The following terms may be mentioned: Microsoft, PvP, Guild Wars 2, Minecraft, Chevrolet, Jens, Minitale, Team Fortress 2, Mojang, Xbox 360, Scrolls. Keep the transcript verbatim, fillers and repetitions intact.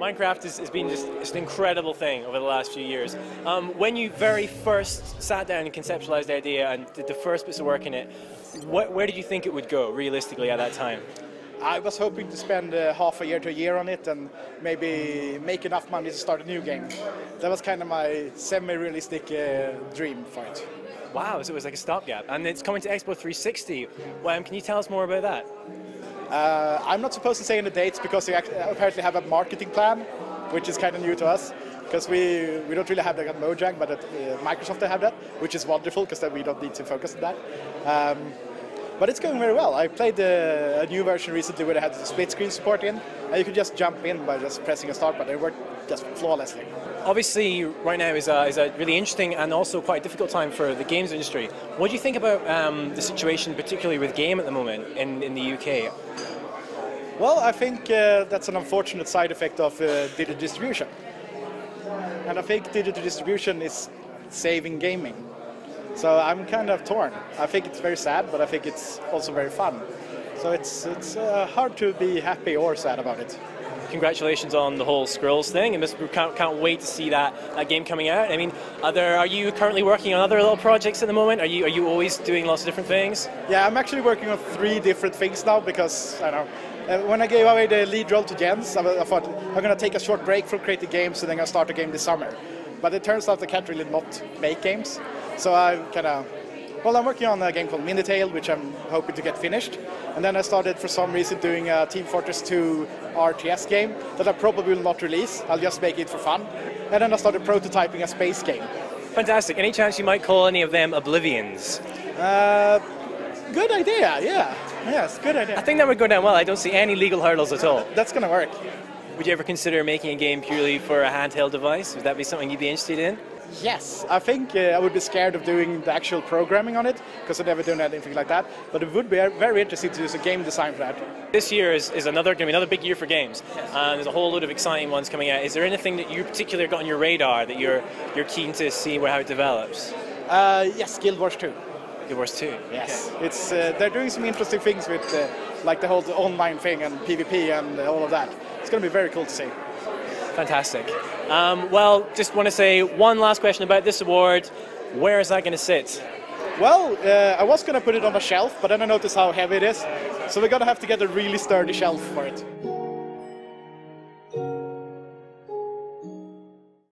Minecraft has, has been just, just an incredible thing over the last few years. Um, when you very first sat down and conceptualized the idea and did the first bits of work in it, what, where did you think it would go realistically at that time? I was hoping to spend uh, half a year to a year on it and maybe make enough money to start a new game. That was kind of my semi-realistic uh, dream for it. Wow, so it was like a stopgap. And it's coming to Xbox three sixty. Well, can you tell us more about that? Uh, I'm not supposed to say any dates because we apparently have a marketing plan, which is kind of new to us, because we, we don't really have that at Mojang, but at uh, Microsoft they have that, which is wonderful because then we don't need to focus on that. Um, but it's going very well. I played uh, a new version recently where they had the split screen support in, and you could just jump in by just pressing a start button. It worked just flawlessly. Obviously, right now is a, is a really interesting and also quite a difficult time for the games industry. What do you think about um, the situation, particularly with game at the moment in, in the U K? Well, I think uh, that's an unfortunate side effect of uh, digital distribution. And I think digital distribution is saving gaming. So I'm kind of torn. I think it's very sad, but I think it's also very fun. So it's, it's uh, hard to be happy or sad about it. Congratulations on the whole Scrolls thing, and we can't, can't wait to see that, that game coming out. I mean, are, there, are you currently working on other little projects at the moment? Are you, are you always doing lots of different things? Yeah, I'm actually working on three different things now because, I don't know, when I gave away the lead role to Jens, I, I thought I'm going to take a short break from creating games and then I'll start a game this summer. But it turns out I can't really not make games, so I kind of... Well, I'm working on a game called Minitale, which I'm hoping to get finished. And then I started, for some reason, doing a Team Fortress two R T S game that I probably will not release. I'll just make it for fun. And then I started prototyping a space game. Fantastic. Any chance you might call any of them Oblivions? Uh, good idea, yeah. Yes, good idea. I think that would go down well. I don't see any legal hurdles at all. That's going to work. Would you ever consider making a game purely for a handheld device? Would that be something you'd be interested in? Yes, I think uh, I would be scared of doing the actual programming on it, because I've never done anything like that, but it would be very interesting to use a game design for that. This year is, is another going to be another big year for games, and um, there's a whole load of exciting ones coming out. Is there anything that you particularly got on your radar that you're, you're keen to see where, how it develops? Uh, yes, Guild Wars two. Guild Wars two? Yes. Okay. It's, uh, they're doing some interesting things with uh, like the whole online thing and PvP and all of that. It's going to be very cool to see. Fantastic. Um, well, just want to say one last question about this award. Where is that going to sit? Well, uh, I was going to put it on a shelf, but then I noticed how heavy it is. So we're going to have to get a really sturdy shelf for it.